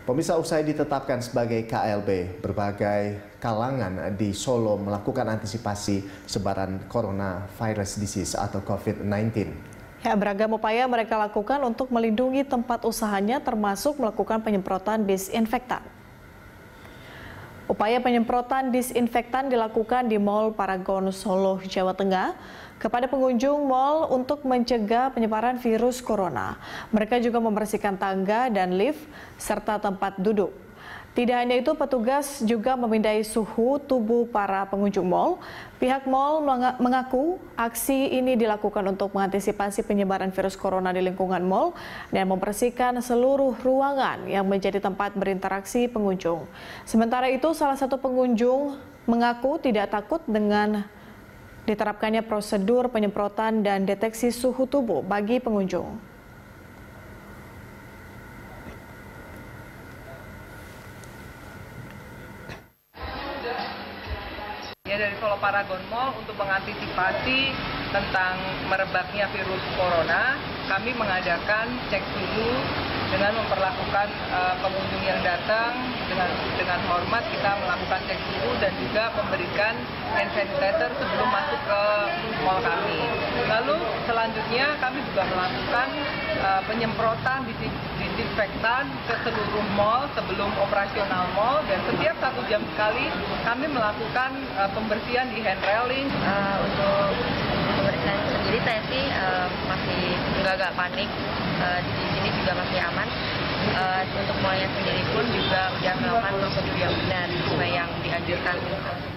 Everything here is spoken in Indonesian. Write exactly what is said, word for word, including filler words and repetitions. Pemirsa, usai ditetapkan sebagai K L B, berbagai kalangan di Solo melakukan antisipasi sebaran coronavirus disease atau COVID nineteen. Ya, beragam upaya mereka lakukan untuk melindungi tempat usahanya, termasuk melakukan penyemprotan disinfektan. Upaya penyemprotan disinfektan dilakukan di Mall Paragon Solo, Jawa Tengah, kepada pengunjung mall untuk mencegah penyebaran virus corona. Mereka juga membersihkan tangga dan lift serta tempat duduk. Tidak hanya itu, petugas juga memindai suhu tubuh para pengunjung mall. Pihak mall mengaku aksi ini dilakukan untuk mengantisipasi penyebaran virus corona di lingkungan mall dan membersihkan seluruh ruangan yang menjadi tempat berinteraksi pengunjung. Sementara itu, salah satu pengunjung mengaku tidak takut dengan diterapkannya prosedur penyemprotan dan deteksi suhu tubuh bagi pengunjung. Ya, dari Solo Paragon Mall untuk mengantisipasi tentang merebaknya virus corona, kami mengadakan cek suhu dengan memperlakukan uh, pengunjung yang datang dengan dengan hormat. Kita melakukan cek suhu dan juga memberikan hand sanitizer sebelum masuk ke mall kami. Lalu selanjutnya kami juga melakukan uh, penyemprotan disinfektan ke seluruh mall sebelum operasional mall, dan setiap satu jam sekali kami melakukan uh, pembersihan di hand railing. Uh, untuk pembersihan sendiri saya sih uh, masih nggak panik, uh, di sini juga masih aman. Uh, untuk mallnya sendiri pun juga yang melakukan prosedur yang benar yang dianjurkan.